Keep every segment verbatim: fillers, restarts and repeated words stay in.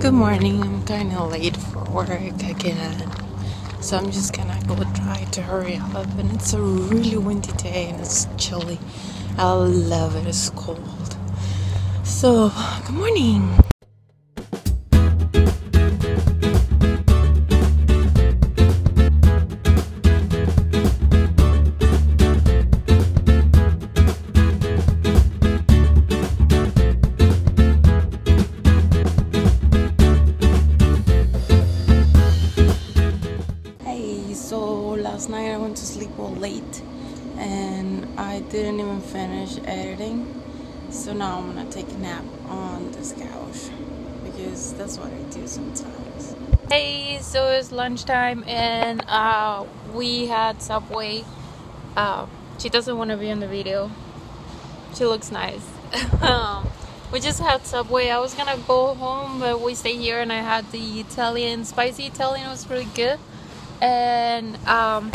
Good morning. I'm kind of late for work again, so I'm just gonna go try to hurry up. And it's a really windy day and it's chilly. I love it. It's cold. So, good morning. Last night I went to sleep all late and I didn't even finish editing, so now I'm gonna take a nap on this couch because that's what I do sometimes. Hey, so it's lunchtime and uh, we had Subway. Uh, she doesn't want to be in the video. She looks nice. We just had Subway. I was gonna go home, but we stayed here and I had the Italian, spicy Italian. It was really good. And um,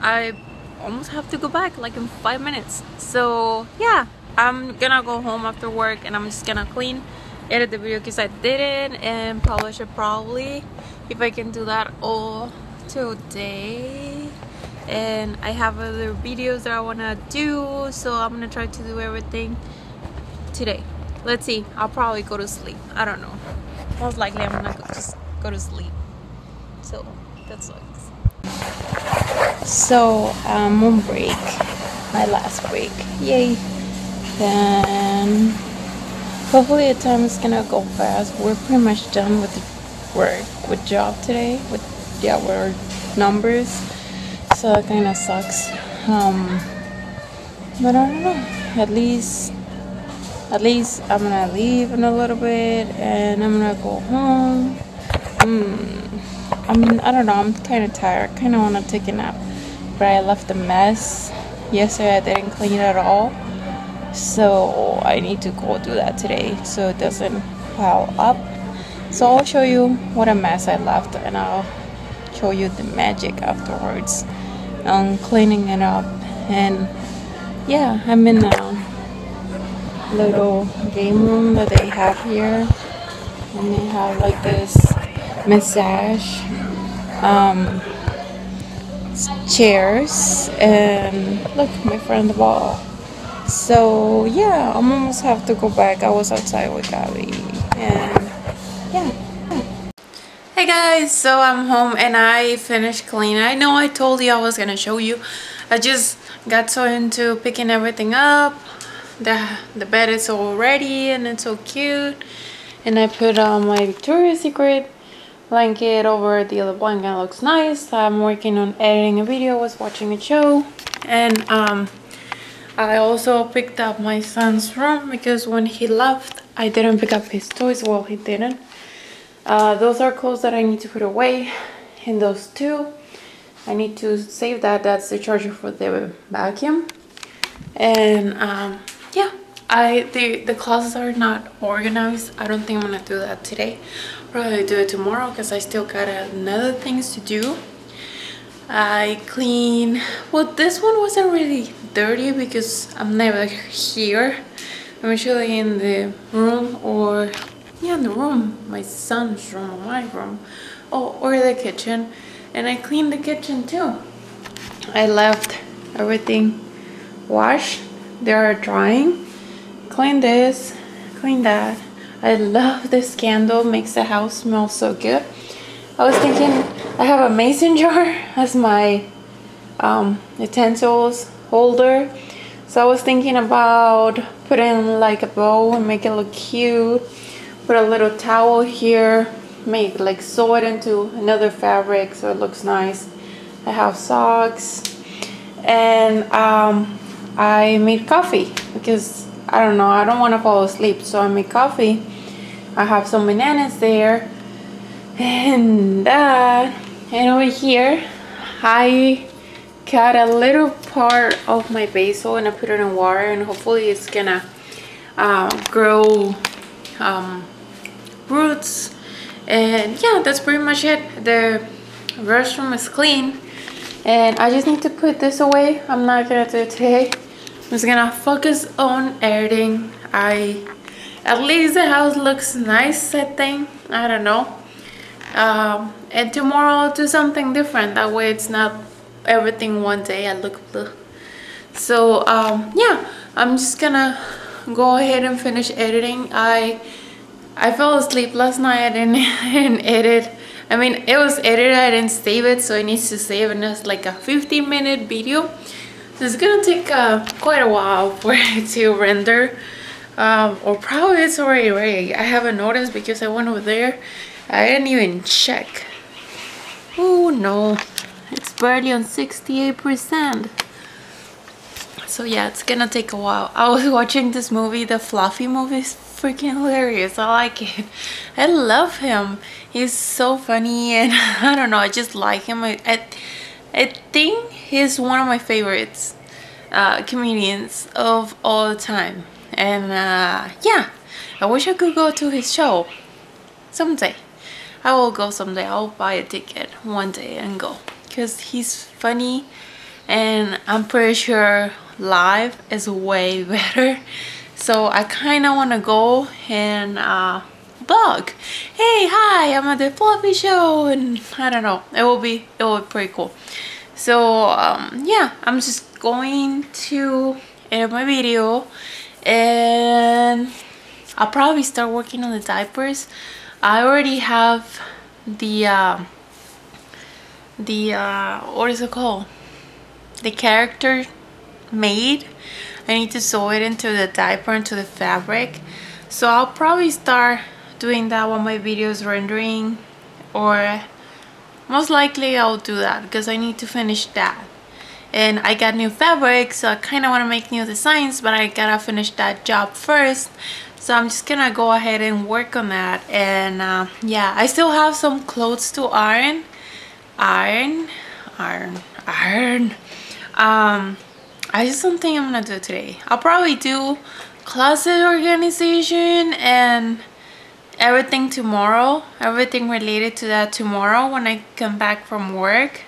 I almost have to go back like in five minutes, so yeah, I'm gonna go home after work and I'm just gonna clean, edit the video because I didn't, and publish it probably if I can do that all today. And I have other videos that I want to do, so I'm gonna try to do everything today. Let's see, I'll probably go to sleep. I don't know, most likely I'm gonna just go to sleep. So that sucks. So I'm on break, my last break, yay! Then hopefully the time is gonna go fast. We're pretty much done with the work, with job today, with yeah, our numbers. So it kind of sucks. Um, but I don't know. At least, at least I'm gonna leave in a little bit, and I'm gonna go home. Mm. I mean, I don't know, I'm kind of tired. I kind of want to take a nap, but I left a mess yesterday. I didn't clean it at all, so I need to go do that today so it doesn't pile up. So I'll show you what a mess I left, and I'll show you the magic afterwards on cleaning it up. And yeah, I'm in a little game room that they have here, and they have like this massage um, chairs, and look, my friend the ball. So yeah, I'm almost have to go back. I was outside with Gabby and yeah. Hey guys, so I'm home and I finished cleaning. I know I told you I was gonna show you. I just got so into picking everything up. The, the bed is all ready and it's so cute, and I put on uh, my Victoria's Secret blanket over the other blanket. Looks nice. I'm working on editing a video. I was watching a show, and um, I also picked up my son's room because when he left I didn't pick up his toys. Well, he didn't. Uh, those are clothes that I need to put away, and those two I need to save. That that's the charger for the vacuum. And um, yeah, I the, the closets are not organized. I don't think I'm gonna do that today. Probably do it tomorrow because I still got another things to do. I clean. Well, this one wasn't really dirty because I'm never here. I'm usually in the room, or yeah, in the room, my son's room or my room, oh, or the kitchen. And I cleaned the kitchen too. I left everything washed. They are drying. Clean this, clean that. I love this candle, makes the house smell so good. I was thinking I have a mason jar as my um, utensils holder, so I was thinking about putting like a bow and make it look cute. Put a little towel here, make like sew it into another fabric so it looks nice. I have socks, and um, I made coffee because I don't know, I don't want to fall asleep, so I made coffee. I have some bananas there, and that, and over here I cut a little part of my basil and I put it in water, and hopefully it's gonna uh, grow um, roots. And yeah, that's pretty much it. The restroom is clean, and I just need to put this away. I'm not gonna do it today. I'm just gonna focus on editing. I At least the house looks nice, I think. I don't know. Um, and tomorrow I'll do something different. That way it's not everything one day. I look blue. So um, yeah, I'm just gonna go ahead and finish editing. I I fell asleep last night. I didn't, I didn't edit. I mean, it was edited. I didn't save it, so it needs to save, and it's like a fifteen minute video. So it's gonna take uh, quite a while for it to render, um, or probably it's already ready. I haven't noticed because I went over there. I didn't even check. Oh no, it's barely on sixty-eight percent. So yeah, it's gonna take a while. I was watching this movie, the Fluffy movie. Is freaking hilarious. I like it. I love him. He's so funny, and I don't know, I just like him. I, I, I think he's one of my favorites uh, comedians of all time. And uh, yeah, I wish I could go to his show someday. I will go someday. I'll buy a ticket one day and go, because he's funny, and I'm pretty sure live is way better. So I kind of want to go and uh, vlog. Hey, hi, I'm at the Fluffy show, and I don't know. It will be, it will be pretty cool. So um, yeah, I'm just going to edit my video, and I'll probably start working on the diapers. I already have the uh, the uh, what is it called? The character made. I need to sew it into the diaper, into the fabric. So I'll probably start doing that when my video is rendering, or most likely I'll do that because I need to finish that. And I got new fabric, so I kind of want to make new designs, but I gotta finish that job first. So I'm just gonna go ahead and work on that. And uh, yeah, I still have some clothes to iron. Iron, iron, iron. Um, I just don't think I'm gonna do it today. I'll probably do closet organization and everything tomorrow. Everything related to that tomorrow when I come back from work.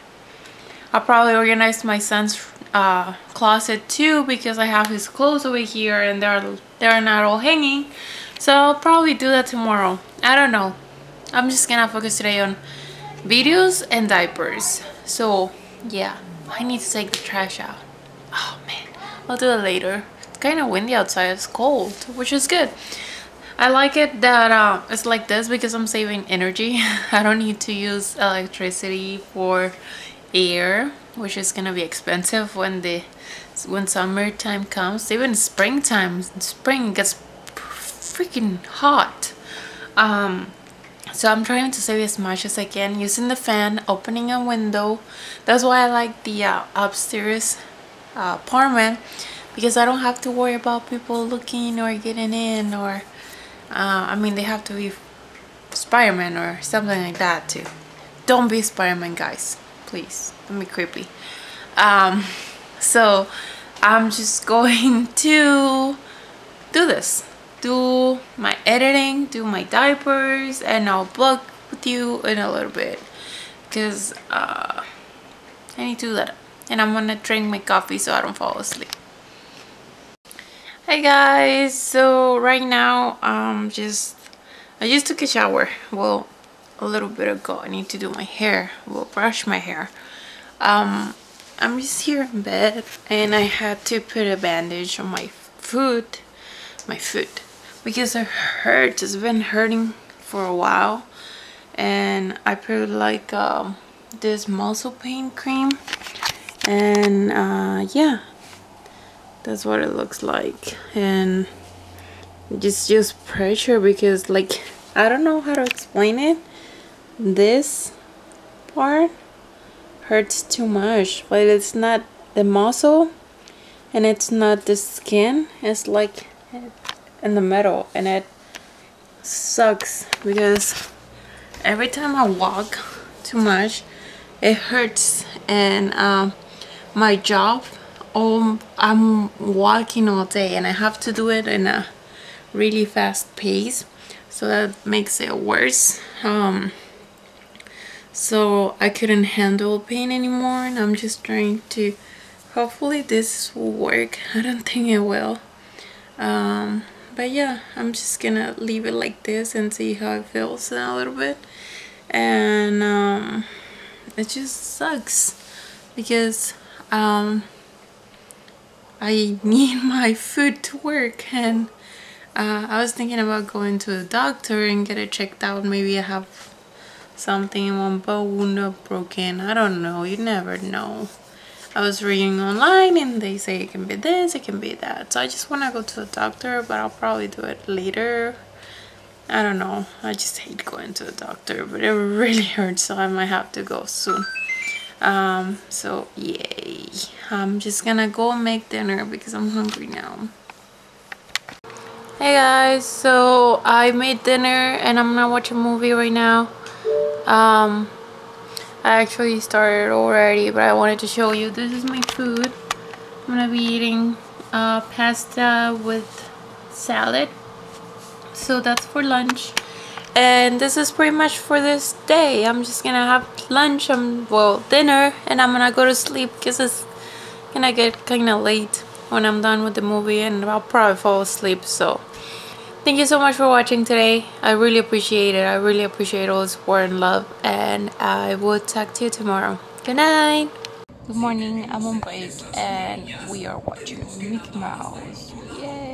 I'll probably organize my son's uh, closet too, because I have his clothes over here and they're they're not all hanging. So I'll probably do that tomorrow. I don't know. I'm just gonna focus today on videos and diapers. So yeah, I need to take the trash out. Oh man, I'll do it later. It's kind of windy outside. It's cold, which is good. I like it that uh, it's like this because I'm saving energy. I don't need to use electricity for air, which is gonna be expensive when the when summertime comes. Even springtime, spring gets freaking hot. Um, so I'm trying to save as much as I can using the fan, opening a window. That's why I like the uh, upstairs Uh, apartment, because I don't have to worry about people looking or getting in, or uh, I mean, they have to be Spider-Man or something like that too. Don't be Spider-Man, guys, please, don't be creepy. Um, so I'm just going to do this, do my editing, do my diapers, and I'll vlog with you in a little bit, because uh, I need to do that. And I'm gonna drink my coffee so I don't fall asleep. Hi guys, so right now um just I just took a shower, well, a little bit ago. I need to do my hair, well, brush my hair. um I'm just here in bed, and I had to put a bandage on my foot my foot because it hurts. It's been hurting for a while, and I put like um this muscle pain cream. And uh, yeah, that's what it looks like. And just use pressure, because like, I don't know how to explain it. This part hurts too much, but it's not the muscle and it's not the skin. It's like in the middle, and it sucks because every time I walk too much, it hurts. And um, my job, um, I'm walking all day, and I have to do it in a really fast pace, so that makes it worse. Um, so I couldn't handle pain anymore, and I'm just trying to, hopefully this will work. I don't think it will, um, but yeah, I'm just gonna leave it like this and see how it feels in a little bit. And um, it just sucks because um, I need my foot to work, and uh, I was thinking about going to the doctor and get it checked out. Maybe I have something, one bone up broken, I don't know, you never know. I was reading online and they say it can be this, it can be that. So I just want to go to the doctor, but I'll probably do it later. I don't know, I just hate going to the doctor, but it really hurts, so I might have to go soon. Um, so yay. I'm just gonna go make dinner because I'm hungry now. Hey guys, so I made dinner and I'm gonna watch a movie right now. Um, I actually started already, but I wanted to show you. This is my food. I'm gonna be eating uh, pasta with salad. So that's for lunch, and this is pretty much for this day. I'm just gonna have lunch, um, well, dinner, and I'm gonna go to sleep because it's gonna get kinda late when I'm done with the movie, and I'll probably fall asleep. So thank you so much for watching today. I really appreciate it. I really appreciate all the support and love, and I will talk to you tomorrow. Good night. Good morning, I'm on break and we are watching Mickey Mouse. Yay.